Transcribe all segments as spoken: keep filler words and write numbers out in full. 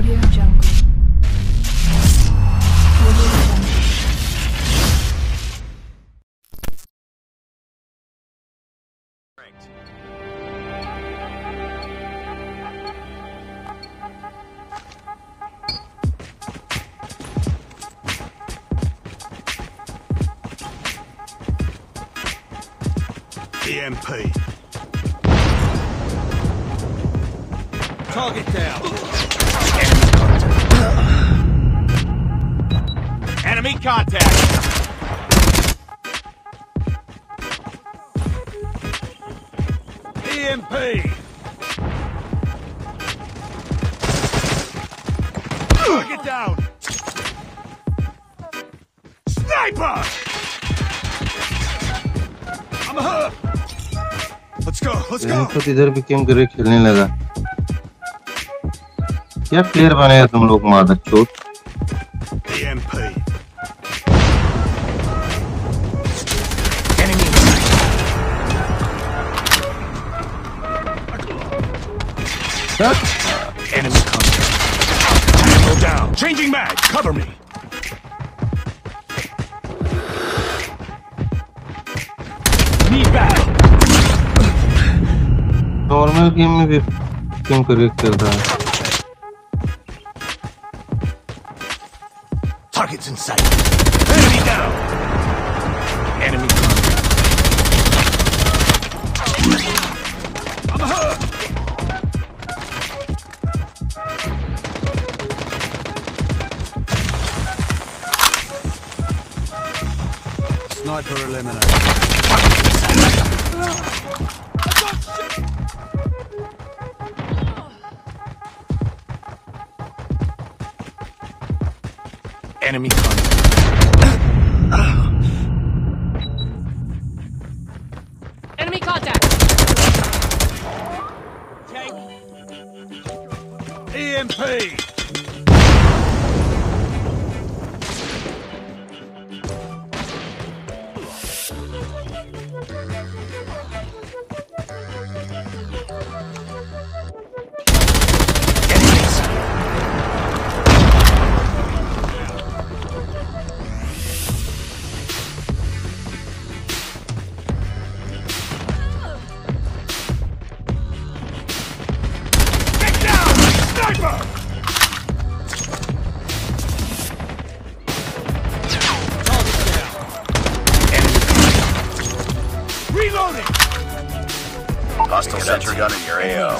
Audio Jungle. Audio Jungle. Correct. B M P. Target down. Enemy contact! B M P! Target down! Sniper! I'm hurt! Let's go, let's go! इधर भी game करके खेलने लगा। क्या player बने हैं तुम लोग मादरचोद? Enemy contact. Go down. Changing mag. Cover me. Need back. Normal game में भी game correct कर रहा है. Targets in sight. Enemy down. Enemy contact. I'm hurt. Sniper eliminated. Enemy contact. Enemy contact. Take. E M P. Hostile sentry gun in your A O.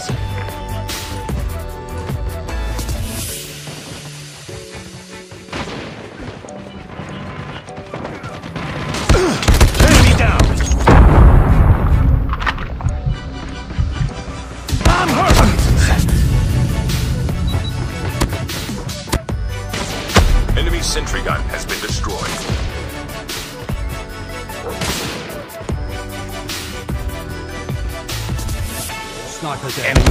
Enemy down. I'm hurt. Enemy sentry gun has been destroyed. Sniper's enemy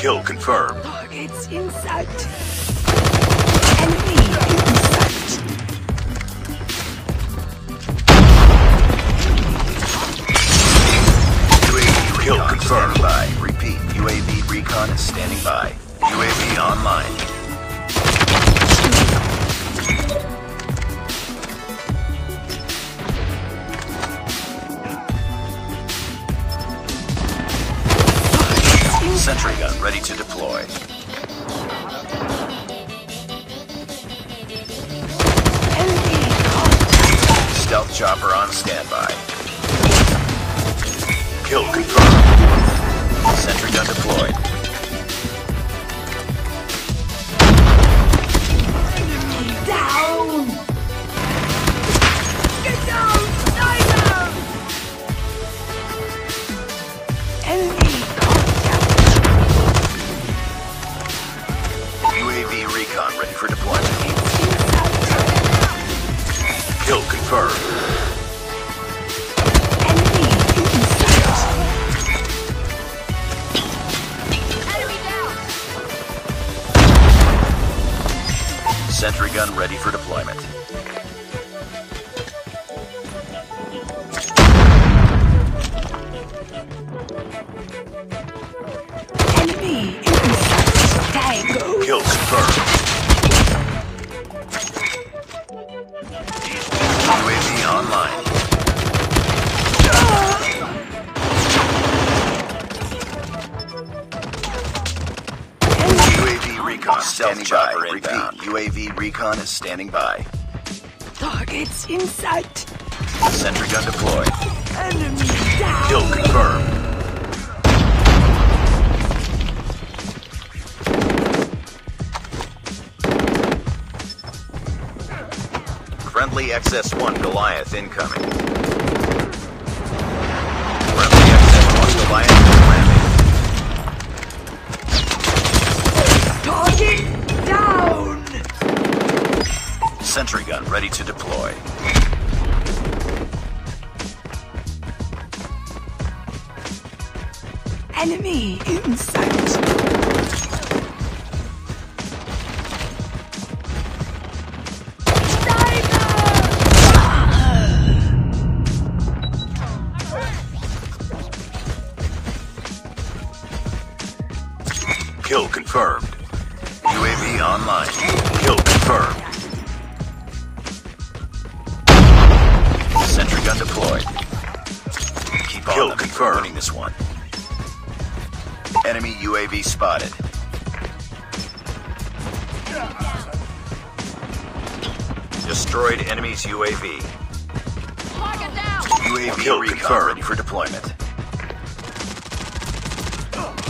kill confirmed. Targets in sight. Enemy in sight. U A V kill confirmed. By. Repeat. U A V recon is standing by. U A V online. Sentry gun ready to deploy. Stealth chopper on standby. Kill confirmed. Sentry gun deployed. Enemy down! Get down! Die down! Enemy down! sentry gun ready for deployment. Enemy inside. Tango. Kill confirmed. U A V online. Recon standing by. Repeat. U A V recon is standing by. Targets in sight. Sentry gun deployed. Enemy down. Kill confirmed. Friendly X S one Goliath incoming. Friendly X S one Goliath. Down! Sentry gun ready to deploy. Enemy in sight. Sniper! Kill confirmed. U A V online. Kill confirmed. Sentry gun deployed. Keep on. Kill confirmed. Winning this one. Enemy U A V spotted. Destroyed enemy's U A V. Target down. U A V recon ready for deployment.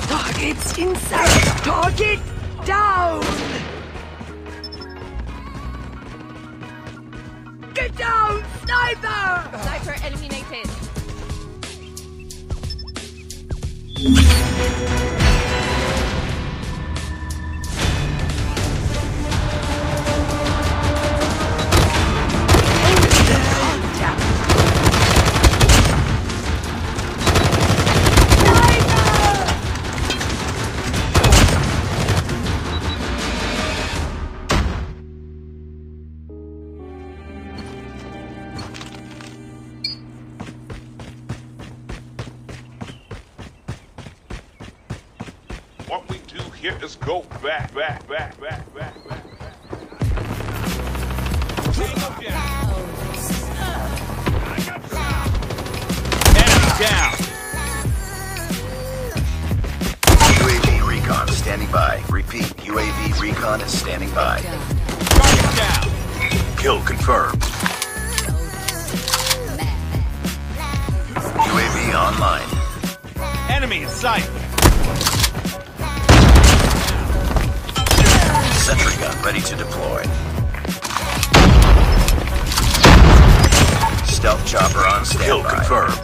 Targets inside. Target. Down! Get down, sniper! Sniper enemy naked. What we do here is go back, back, back, back, back, back. Hang up down. I got you. Enemy down. U A V recon standing by. Repeat, U A V recon is standing by. Target down. Kill confirmed. U A V online. Enemy in sight. Sentry gun ready to deploy. Stealth chopper on standby. Kill confirmed.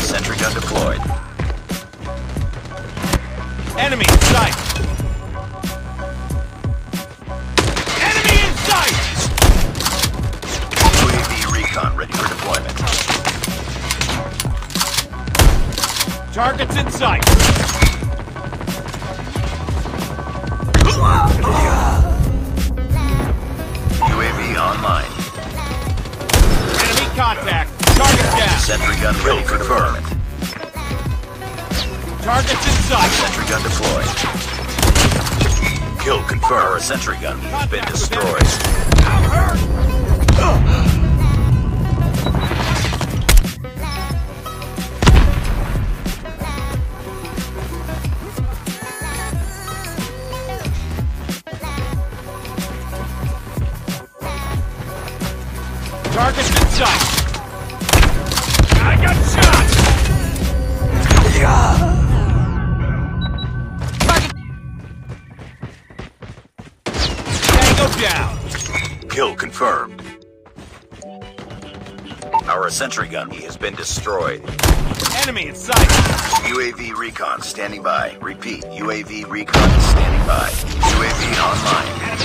Sentry gun deployed. Enemy in sight. Enemy in sight. U A V recon ready for deployment. Targets in sight. U A V online. Enemy contact. Target down. Sentry gun ready for deployment. Targets in sight. Sentry gun deployed. Kill confirmed. A sentry gun has been destroyed. Out. Target's in sight. I got shot. Yeah. Target. Tango down. Kill confirmed. Our sentry gun has been destroyed. Enemy in sight. U A V recon standing by. Repeat, U A V recon is standing by. U A V online. Heads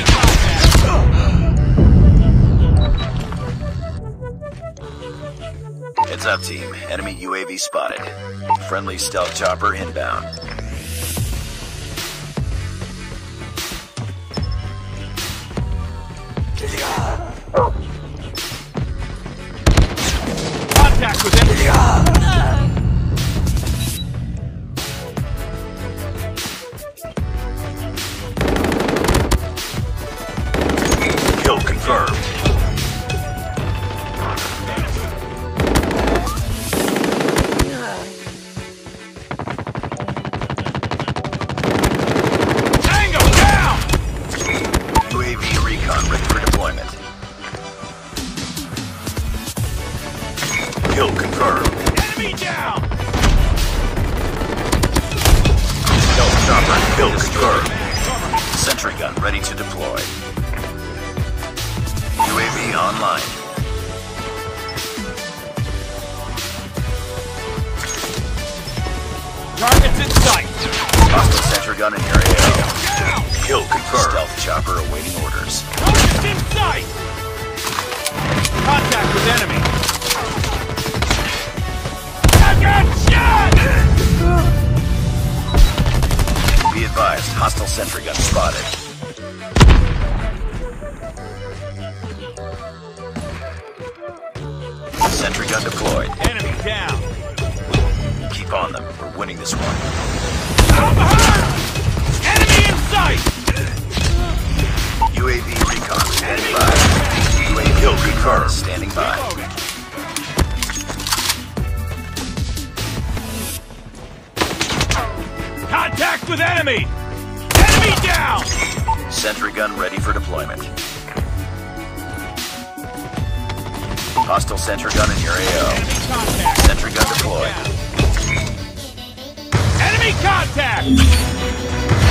up, team. Enemy U A V spotted. Friendly stealth chopper inbound. contact with enemy. Kill confirmed. Tango down! U A V recon ready for deployment. Kill confirmed. Enemy down! Stealth chopper kill confirmed. Sentry gun ready to deploy. U A V online. Targets in sight. Hostile sentry gun in your area. Kill confirmed. Stealth chopper awaiting orders. Targets in sight! Contact with enemy. Be advised, hostile sentry gun spotted. Sentry gun deployed. Enemy down. Keep on them. We're winning this one. Out behind! Enemy in sight! U A V recon standing by. U A V kill recon standing by. Contact with enemy! Enemy down! Sentry gun ready for deployment. Hostile sentry gun in your A O. Sentry gun deployed. Enemy contact!